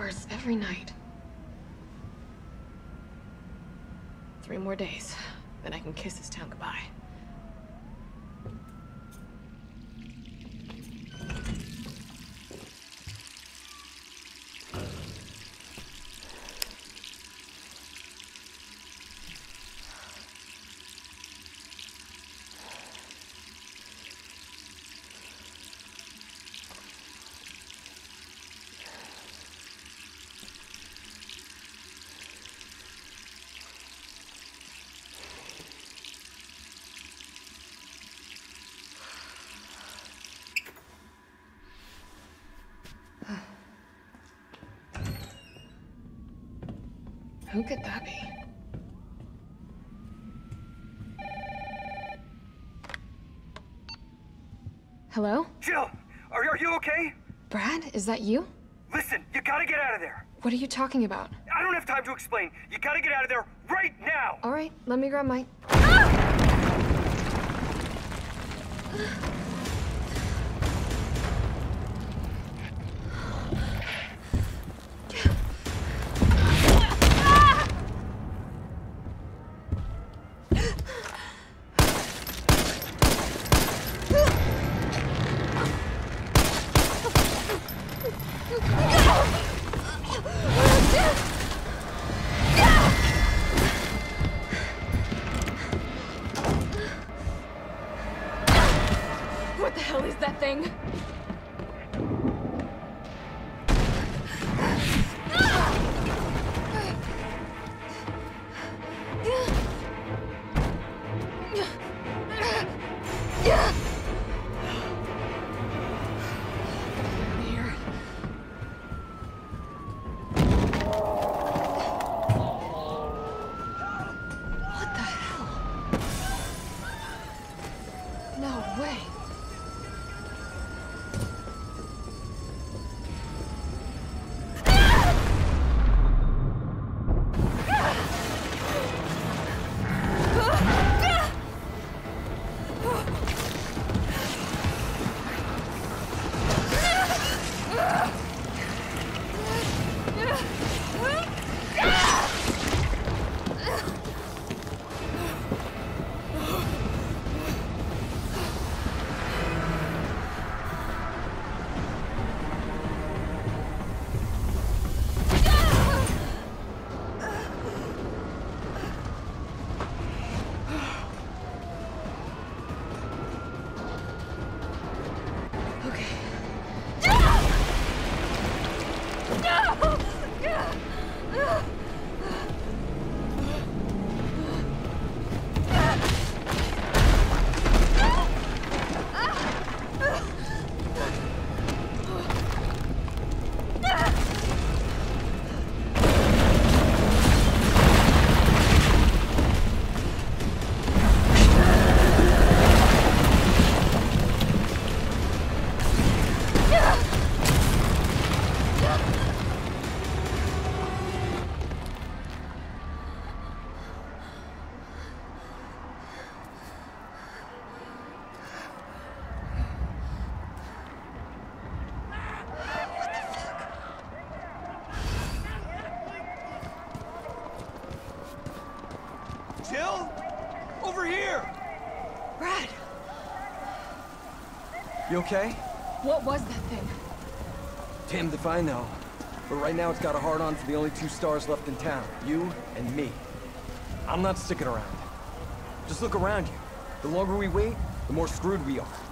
worse every night. 3 more days, then I can kiss this town goodbye. Who could that be? Hello? Jill, are you okay? Brad, is that you? Listen, you gotta get out of there. What are you talking about? I don't have time to explain. You gotta get out of there right now. All right, let me grab my... Ah! What the hell is that thing? Jill? Over here! Brad! You okay? What was that thing? Damned if I know. But right now it's got a hard-on for the only 2 stars left in town. You and me. I'm not sticking around. Just look around you. The longer we wait, the more screwed we are.